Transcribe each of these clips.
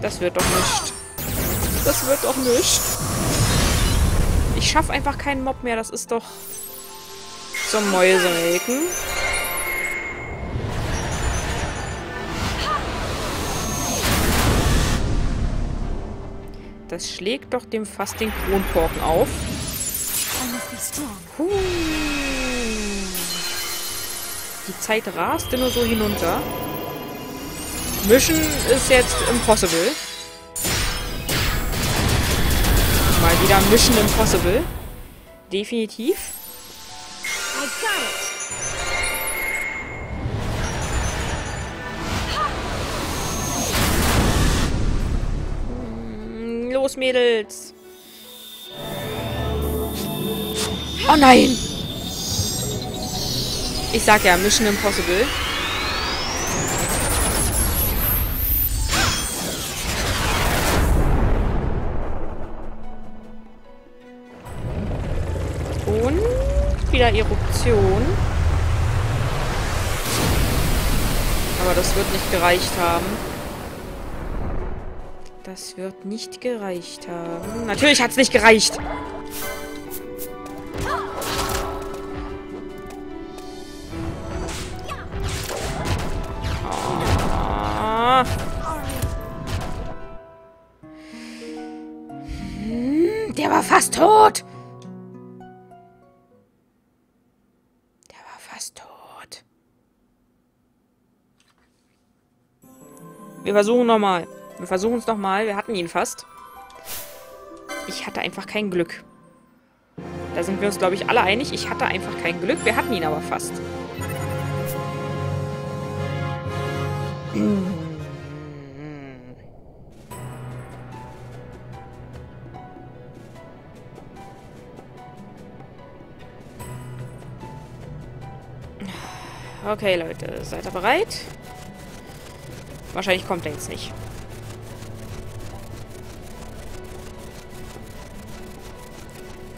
Das wird doch nicht. Das wird doch nicht. Ich schaffe einfach keinen Mob mehr. Das ist doch zum Mäusemelken. Das schlägt doch dem fast den Kronkorken auf. Die Zeit rast immer so hinunter. Mission ist jetzt Impossible. Mal wieder Mission Impossible. Definitiv. Los, Mädels. Oh nein! Ich sag ja, Mission Impossible. Und wieder Eruption. Aber das wird nicht gereicht haben. Das wird nicht gereicht haben. Natürlich hat's nicht gereicht! Der war fast tot! Der war fast tot. Wir versuchen nochmal. Wir versuchen es nochmal. Wir hatten ihn fast. Ich hatte einfach kein Glück. Da sind wir uns, glaube ich, alle einig. Ich hatte einfach kein Glück. Wir hatten ihn aber fast. Okay, Leute, seid ihr bereit? Wahrscheinlich kommt er jetzt nicht.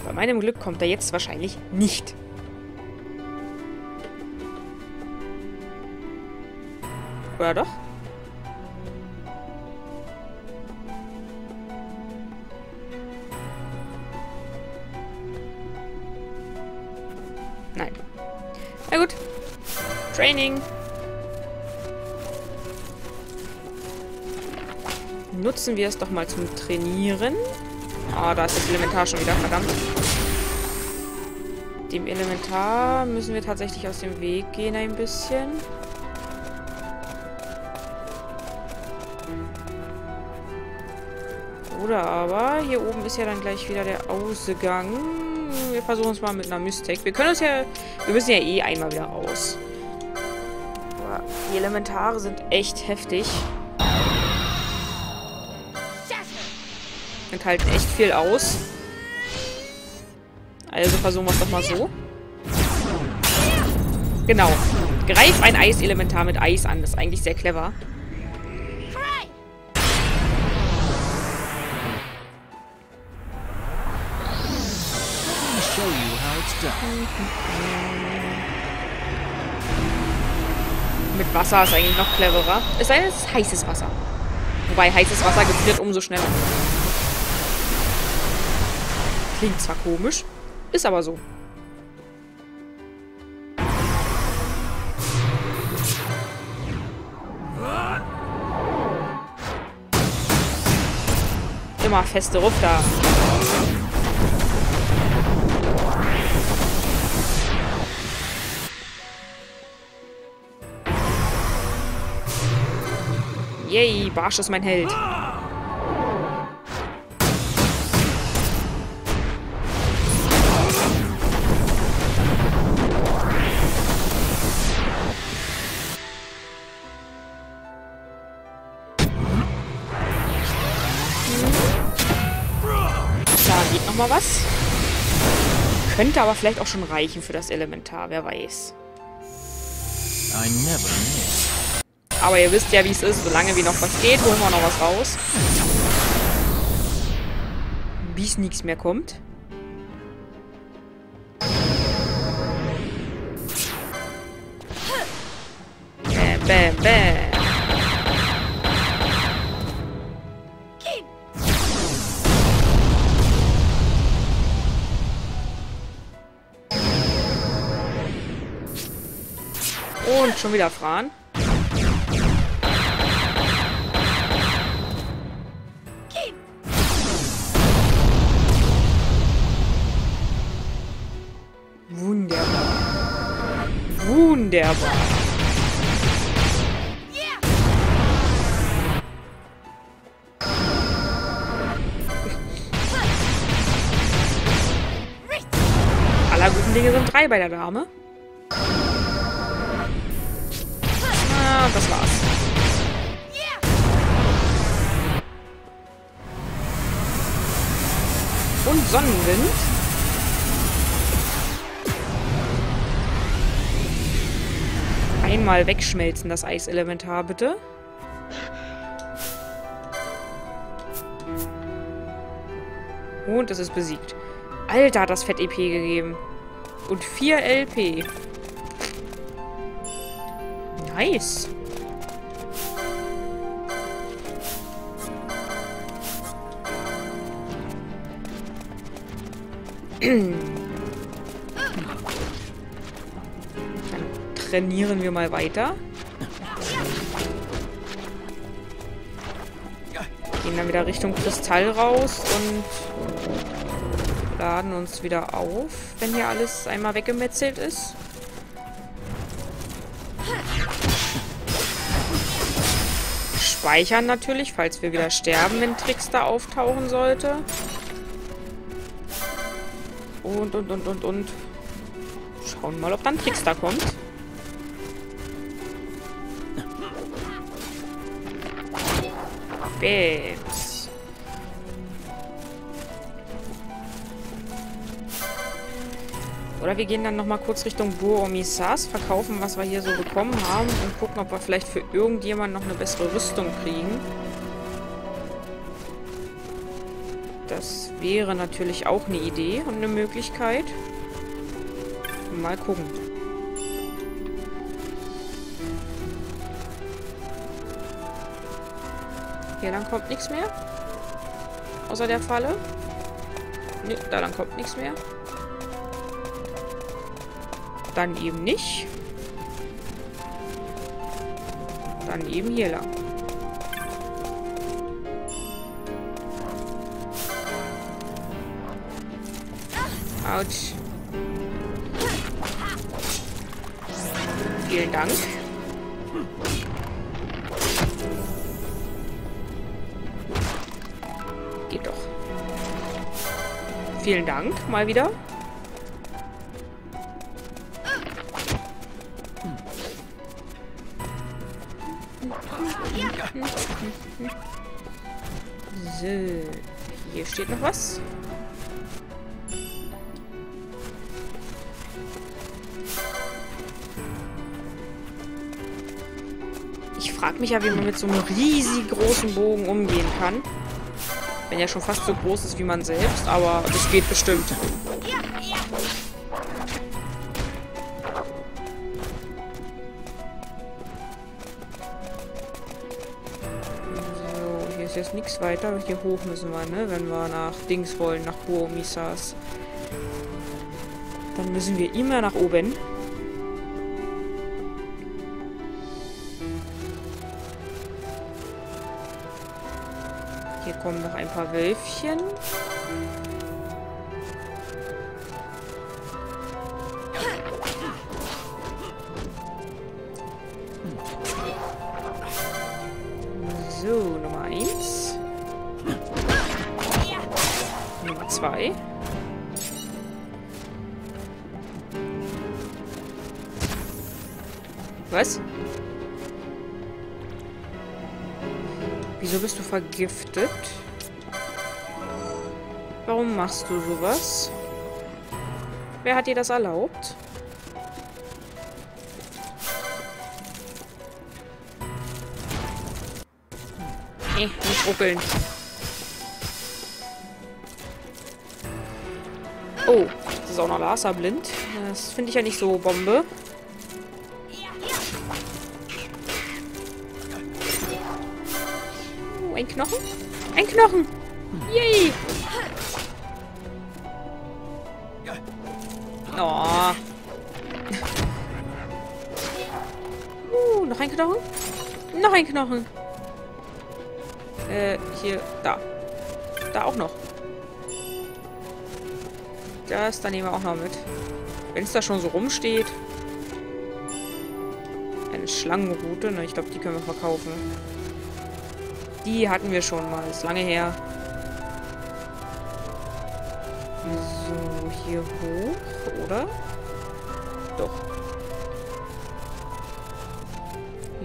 Bei meinem Glück kommt er jetzt wahrscheinlich nicht. Oder doch? Nein. Na gut. Training. Nutzen wir es doch mal zum Trainieren. Ah, da ist das Elementar schon wieder, verdammt. Dem Elementar müssen wir tatsächlich aus dem Weg gehen ein bisschen. Oder aber, hier oben ist ja dann gleich wieder der Ausgang. Wir versuchen es mal mit einer Mystic. Wir können uns ja... Wir müssen ja eh einmal wieder raus. Aber die Elementare sind echt heftig. Und halten echt viel aus. Also versuchen wir es doch mal so. Genau. Greif ein Eiselementar mit Eis an. Das ist eigentlich sehr clever. Mit Wasser ist eigentlich noch cleverer. Es sei denn, es ist heißes Wasser. Wobei heißes Wasser gefriert umso schneller. Klingt zwar komisch, ist aber so. Immer feste Ruf da. Yay, Barsch ist mein Held. Da geht nochmal was. Könnte aber vielleicht auch schon reichen für das Elementar, wer weiß. Aber ihr wisst ja, wie es ist. Solange wie noch was geht, holen wir noch was raus. Bis nichts mehr kommt. Bäm, bäm, bäm. Schon wieder Fran. Wunderbar. Wunderbar. Aller guten Dinge sind drei bei der Dame. Ah, das war's. Und Sonnenwind. Einmal wegschmelzen, das Eiselementar, bitte. Und es ist besiegt. Alter, hat das Fett EP gegeben. Und 4 LP. Nice. Trainieren wir mal weiter. Gehen dann wieder Richtung Kristall raus und laden uns wieder auf, wenn hier alles einmal weggemetzelt ist. Speichern natürlich, falls wir wieder sterben, wenn Trickster auftauchen sollte. Und. Schauen mal, ob dann Trickster kommt. Babes. Oder wir gehen dann nochmal kurz Richtung Bur-O-Misas, verkaufen, was wir hier so bekommen haben und gucken, ob wir vielleicht für irgendjemanden noch eine bessere Rüstung kriegen. Das wäre natürlich auch eine Idee und eine Möglichkeit. Mal gucken. Hier lang kommt nichts mehr. Außer der Falle. Ne, da lang kommt nichts mehr. Dann eben nicht. Dann eben hier lang. Autsch. Vielen Dank. Geht doch. Vielen Dank, mal wieder. So, hier steht noch was. Ich frage mich ja, wie man mit so einem riesig großen Bogen umgehen kann. Wenn ja schon fast so groß ist wie man selbst, aber das geht bestimmt. So, hier ist jetzt nichts weiter. Hier hoch müssen wir, ne? Wenn wir nach Dings wollen, nach Bur-O-Misas. Dann müssen wir immer nach oben. Hier kommen noch ein paar Wölfchen. So, Nummer 1. Nummer 2. Was? Wieso bist du vergiftet? Warum machst du sowas? Wer hat dir das erlaubt? Nee, nicht ruckeln. Oh, das ist auch noch laserblind. Das finde ich ja nicht so Bombe. Ein Knochen? Ein Knochen! Yay! Oh. Noch ein Knochen? Noch ein Knochen. Hier, da. Da auch noch. Das, da nehmen wir auch noch mit. Wenn es da schon so rumsteht. Eine Schlangenrute, ne? Ich glaube, die können wir verkaufen. Die hatten wir schon mal. Ist lange her. So, hier hoch, oder? Doch.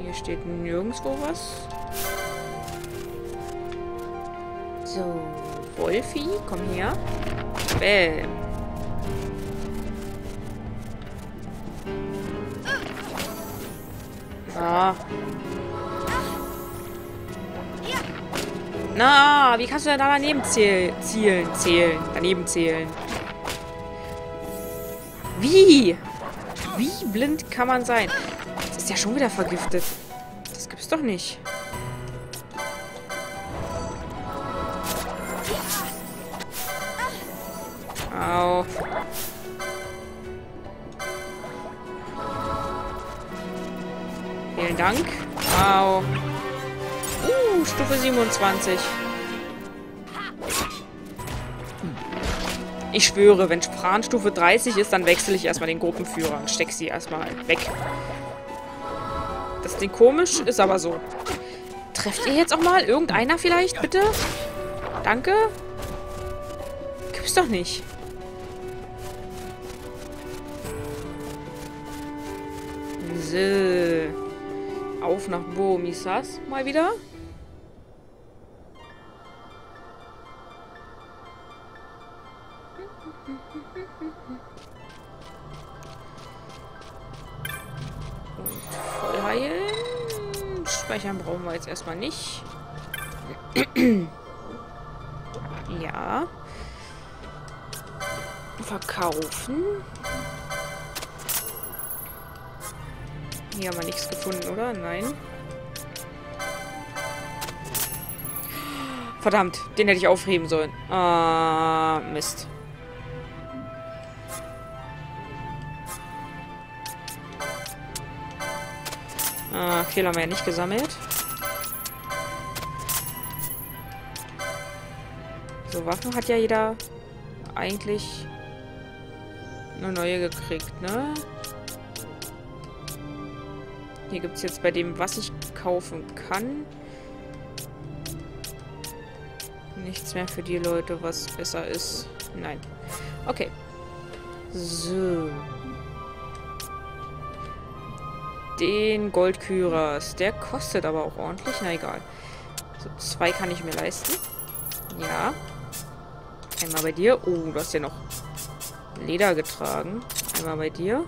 Hier steht nirgendwo was. So, Wolfi, komm her. Bäm. Ah. Na, wie kannst du denn da daneben zählen? Daneben zählen. Wie? Wie blind kann man sein? Das ist ja schon wieder vergiftet. Das gibt's doch nicht. Au. Vielen Dank. Au. Stufe 27. Ich schwöre, wenn Sprahn Stufe 30 ist, dann wechsle ich erstmal den Gruppenführer und stecke sie erstmal weg. Das Ding komisch ist aber so. Trefft ihr jetzt auch mal? Irgendeiner vielleicht, bitte? Danke. Gibt's doch nicht. So. Auf nach Bomisas mal wieder. Speichern brauchen wir jetzt erstmal nicht. Ja. Verkaufen. Hier haben wir nichts gefunden, oder? Nein. Verdammt, den hätte ich aufheben sollen. Ah, Mist. Fehler haben wir ja nicht gesammelt. So, Waffen hat ja jeder eigentlich eine neue gekriegt, ne? Hier gibt es jetzt bei dem, was ich kaufen kann, nichts mehr für die Leute, was besser ist. Nein. Okay. So. Den Goldkürers. Der kostet aber auch ordentlich. Na egal. So, 2 kann ich mir leisten. Ja. Einmal bei dir. Oh, du hast ja noch Leder getragen. Einmal bei dir.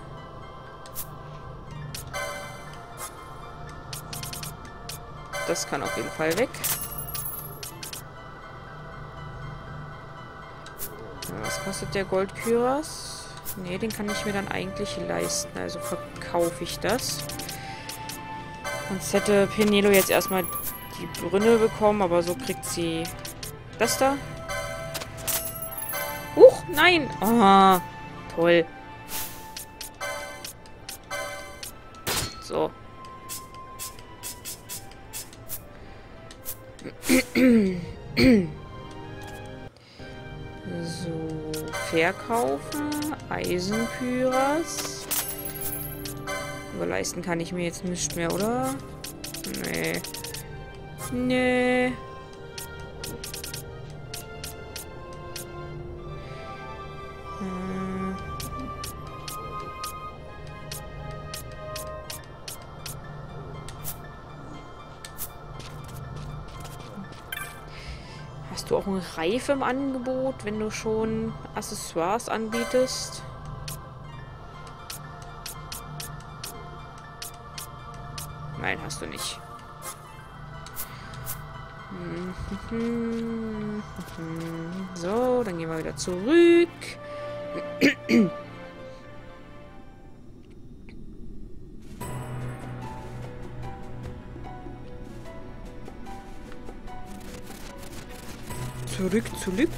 Das kann auf jeden Fall weg. Was kostet der Goldkürers? Ne, den kann ich mir dann eigentlich leisten. Also verkaufe ich das. Sonst hätte Penelo jetzt erstmal die Brünne bekommen, aber so kriegt sie das da. Huch, nein! Ah, toll. So. So, verkaufen. Eisenführers. Überleisten kann ich mir jetzt nicht mehr, oder? Nee. Nee. Hast du auch einen Reif im Angebot, wenn du schon Accessoires anbietest? Nein, hast du nicht. So, dann gehen wir wieder zurück. Zurück.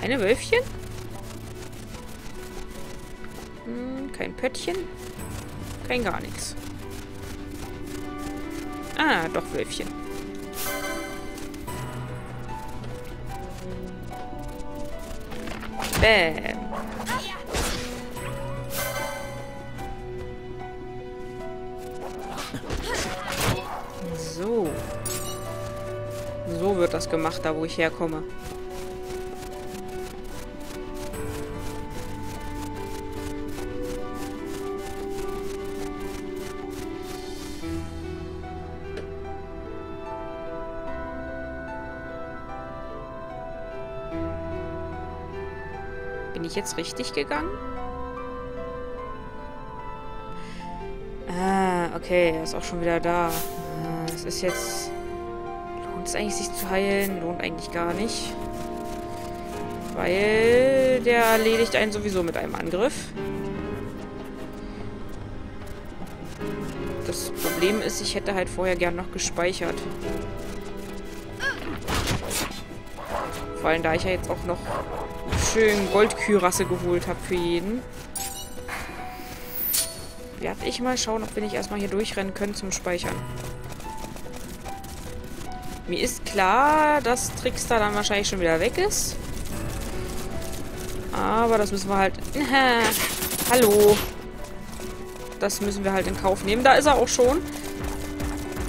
Keine Wölfchen? Kein Pöttchen. Kein gar nichts. Ah, doch Wölfchen. Bäm. So. So wird das gemacht, da wo ich herkomme. Bin ich jetzt richtig gegangen? Ah, okay, er ist auch schon wieder da. Es ist jetzt... Lohnt es eigentlich, sich zu heilen? Lohnt eigentlich gar nicht. Weil der erledigt einen sowieso mit einem Angriff. Das Problem ist, ich hätte halt vorher gern noch gespeichert. Vor allem, da ich ja jetzt auch noch... schön Goldkürasse geholt habe für jeden. Werde ich mal schauen, ob wir nicht erstmal hier durchrennen können zum Speichern. Mir ist klar, dass Trickster dann wahrscheinlich schon wieder weg ist. Aber das müssen wir halt... Hallo! Das müssen wir halt in Kauf nehmen. Da ist er auch schon.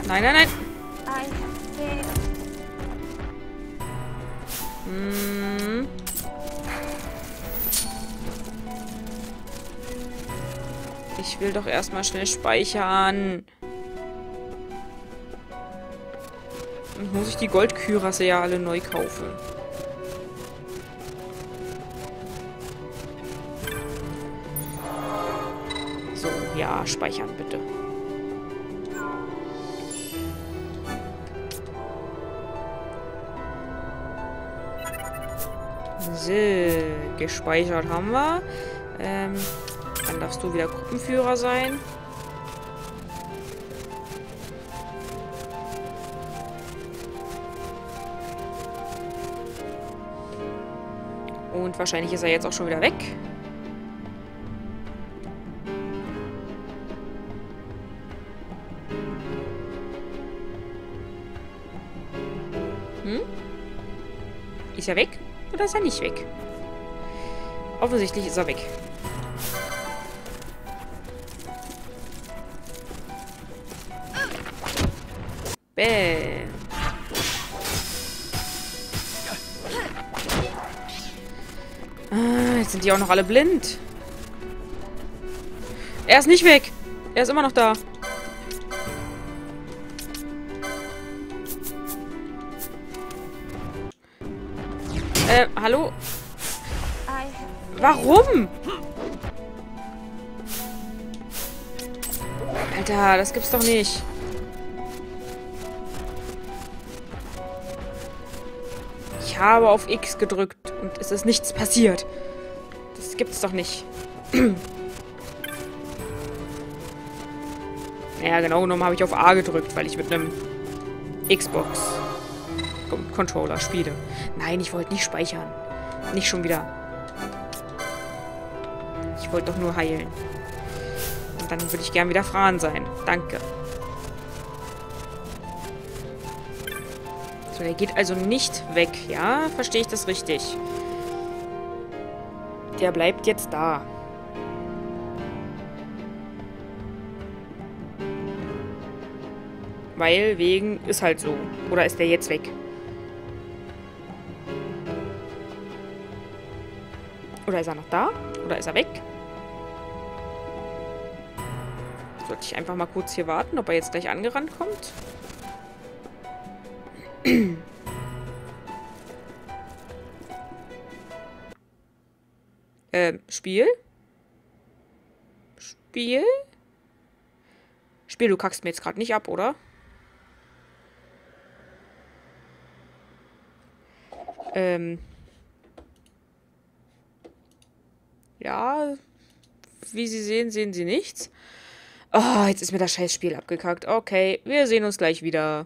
Nein, nein, nein! Ich will doch erstmal schnell speichern. Dann muss ich die Goldkürasse ja alle neu kaufen. So, ja, speichern bitte. So, gespeichert haben wir. Dann darfst du wieder Gruppenführer sein. Und wahrscheinlich ist er jetzt auch schon wieder weg. Hm? Ist er weg? Oder ist er nicht weg? Offensichtlich ist er weg. Ah, jetzt sind die auch noch alle blind. Er ist nicht weg. Er ist immer noch da. Hallo? Warum? Alter, das gibt's doch nicht. Ich habe auf X gedrückt und es ist nichts passiert. Das gibt's doch nicht. Ja, genau genommen habe ich auf A gedrückt, weil ich mit einem Xbox-Controller spiele. Nein, ich wollte nicht speichern. Nicht schon wieder. Ich wollte doch nur heilen. Und dann würde ich gern wieder Fran sein. Danke. Der geht also nicht weg, ja? Verstehe ich das richtig? Der bleibt jetzt da. Weil wegen ist halt so. Oder ist der jetzt weg? Oder ist er noch da? Oder ist er weg? Sollte ich einfach mal kurz hier warten, ob er jetzt gleich angerannt kommt? Spiel? Spiel? Spiel, du kackst mir jetzt gerade nicht ab, oder? Ja, wie Sie sehen Sie nichts. Oh, jetzt ist mir das scheiß Spiel abgekackt. Okay, wir sehen uns gleich wieder.